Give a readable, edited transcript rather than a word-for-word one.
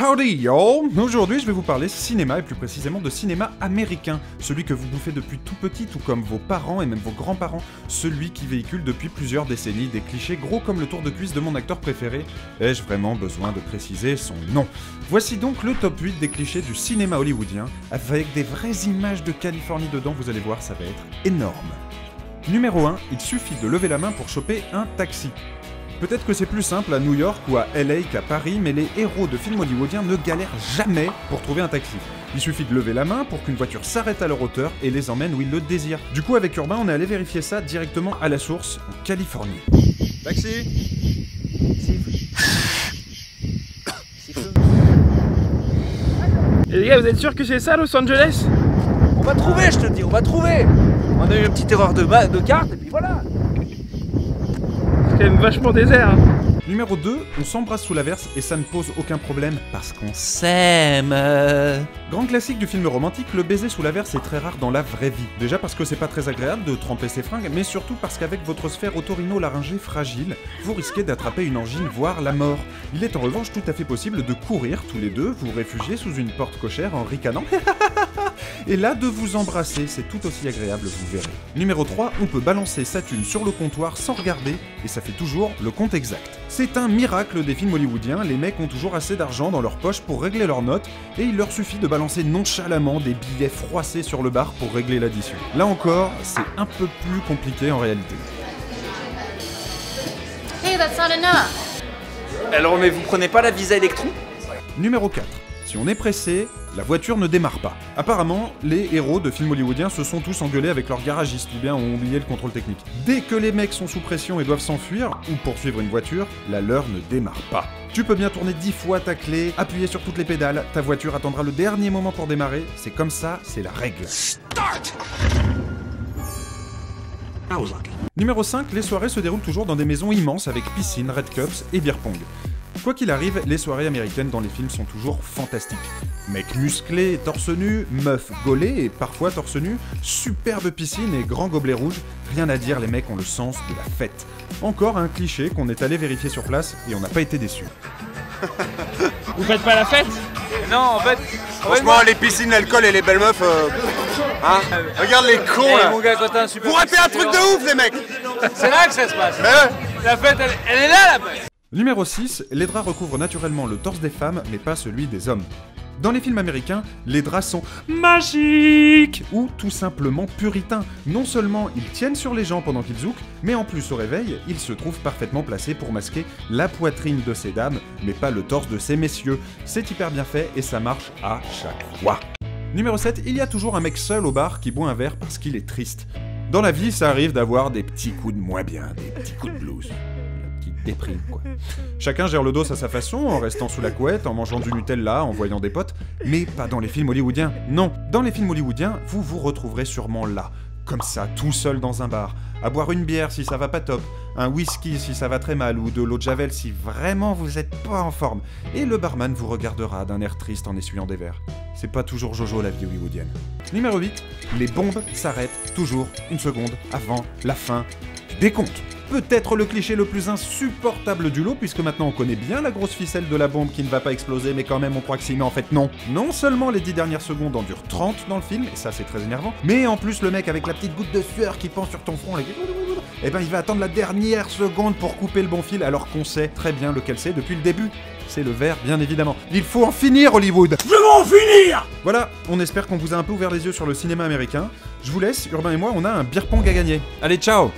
Howdy y'all! Aujourd'hui je vais vous parler cinéma, et plus précisément de cinéma américain, celui que vous bouffez depuis tout petit, tout comme vos parents et même vos grands-parents, celui qui véhicule depuis plusieurs décennies des clichés gros comme le tour de cuisse de mon acteur préféré. Ai-je vraiment besoin de préciser son nom? Voici donc le top 8 des clichés du cinéma hollywoodien, avec des vraies images de Californie dedans, vous allez voir, ça va être énorme. Numéro 1, il suffit de lever la main pour choper un taxi. Peut-être que c'est plus simple à New York ou à LA qu'à Paris, mais les héros de films hollywoodiens ne galèrent jamais pour trouver un taxi. Il suffit de lever la main pour qu'une voiture s'arrête à leur hauteur et les emmène où ils le désirent. Du coup, avec Urbain, on est allé vérifier ça directement à la source, en Californie. Taxi! Et les gars, vous êtes sûrs que c'est ça, Los Angeles? On va trouver, je te le dis, on va trouver! On a eu une petite erreur de carte, et puis voilà! C'est quand même vachement désert. Numéro 2, on s'embrasse sous l'averse et ça ne pose aucun problème parce qu'on s'aime. Grand classique du film romantique, le baiser sous l'averse est très rare dans la vraie vie. Déjà parce que c'est pas très agréable de tremper ses fringues, mais surtout parce qu'avec votre sphère otorhinolaryngée fragile, vous risquez d'attraper une angine, voire la mort. Il est en revanche tout à fait possible de courir tous les deux, vous réfugier sous une porte cochère en ricanant. Et là, de vous embrasser, c'est tout aussi agréable, vous verrez. Numéro 3, on peut balancer sa thune sur le comptoir sans regarder, et ça fait toujours le compte exact. C'est un miracle des films hollywoodiens, les mecs ont toujours assez d'argent dans leur poche pour régler leurs notes, et il leur suffit de balancer nonchalamment des billets froissés sur le bar pour régler l'addition. Là encore, c'est un peu plus compliqué en réalité. Hey, that's not enough. Alors, mais vous prenez pas la Visa Electron? Numéro 4. Si on est pressé, la voiture ne démarre pas. Apparemment, les héros de films hollywoodiens se sont tous engueulés avec leur garagiste, ou bien ont oublié le contrôle technique. Dès que les mecs sont sous pression et doivent s'enfuir, ou poursuivre une voiture, la leur ne démarre pas. Tu peux bien tourner 10 fois ta clé, appuyer sur toutes les pédales, ta voiture attendra le dernier moment pour démarrer, c'est comme ça, c'est la règle. Start! Numéro 5, les soirées se déroulent toujours dans des maisons immenses avec piscine, red cups et beer pong. Quoi qu'il arrive, les soirées américaines dans les films sont toujours fantastiques. Mecs musclés, torse nu, meufs gaulées et parfois torse nu, superbe piscine et grand gobelet rouge, rien à dire, les mecs ont le sens de la fête. Encore un cliché qu'on est allé vérifier sur place et on n'a pas été déçus. Vous faites pas la fête? Non, en fait... Franchement, les piscines, l'alcool et les belles meufs... Hein? Regarde les cons là! Mon gars, Cotin, super. Vous ratez un truc de ouf les mecs! C'est là que ça se passe! La fête, elle est là la meuf. Numéro 6, les draps recouvrent naturellement le torse des femmes, mais pas celui des hommes. Dans les films américains, les draps sont magiques ou tout simplement puritains. Non seulement ils tiennent sur les gens pendant qu'ils zoukent, mais en plus au réveil, ils se trouvent parfaitement placés pour masquer la poitrine de ces dames, mais pas le torse de ces messieurs. C'est hyper bien fait et ça marche à chaque fois. Numéro 7, il y a toujours un mec seul au bar qui boit un verre parce qu'il est triste. Dans la vie, ça arrive d'avoir des petits coups de moins bien, des petits coups de blues. Déprime, quoi. Chacun gère le dos à sa façon, en restant sous la couette, en mangeant du Nutella, en voyant des potes, mais pas dans les films hollywoodiens, non. Dans les films hollywoodiens, vous vous retrouverez sûrement là, comme ça, tout seul dans un bar, à boire une bière si ça va pas top, un whisky si ça va très mal, ou de l'eau de Javel si vraiment vous êtes pas en forme, et le barman vous regardera d'un air triste en essuyant des verres. C'est pas toujours Jojo la vie hollywoodienne. Numéro 8, les bombes s'arrêtent toujours une seconde avant la fin des comptes. Peut-être le cliché le plus insupportable du lot, puisque maintenant on connaît bien la grosse ficelle de la bombe qui ne va pas exploser, mais quand même on croit que si, mais en fait non. Non seulement les 10 dernières secondes en durent 30 dans le film, et ça c'est très énervant, mais en plus le mec avec la petite goutte de sueur qui pend sur ton front, là, et ben il va attendre la dernière seconde pour couper le bon fil, alors qu'on sait très bien lequel c'est depuis le début. C'est le vert, bien évidemment. Il faut en finir, Hollywood! Je veux en finir! Voilà, on espère qu'on vous a un peu ouvert les yeux sur le cinéma américain. Je vous laisse, Urbain et moi, on a un beer pong à gagner. Allez, ciao!